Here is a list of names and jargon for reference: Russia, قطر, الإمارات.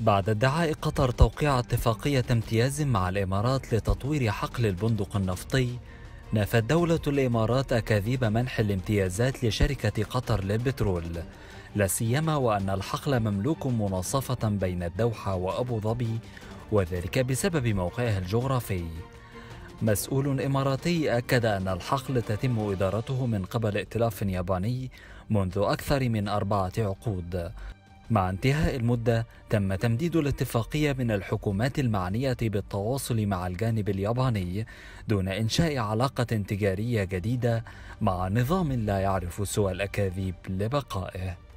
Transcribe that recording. بعد ادعاء قطر توقيع اتفاقية امتياز مع الإمارات لتطوير حقل البندق النفطي، نفت دولة الإمارات أكاذيب منح الامتيازات لشركة قطر للبترول، لا سيما وأن الحقل مملوك مناصفة بين الدوحة وأبو ظبي، وذلك بسبب موقعه الجغرافي. مسؤول إماراتي أكد أن الحقل تتم إدارته من قبل ائتلاف ياباني منذ أكثر من 4 عقود. مع انتهاء المدة تم تمديد الاتفاقية من الحكومات المعنية بالتواصل مع الجانب الياباني دون إنشاء علاقة تجارية جديدة مع نظام لا يعرف سوى الأكاذيب لبقائه.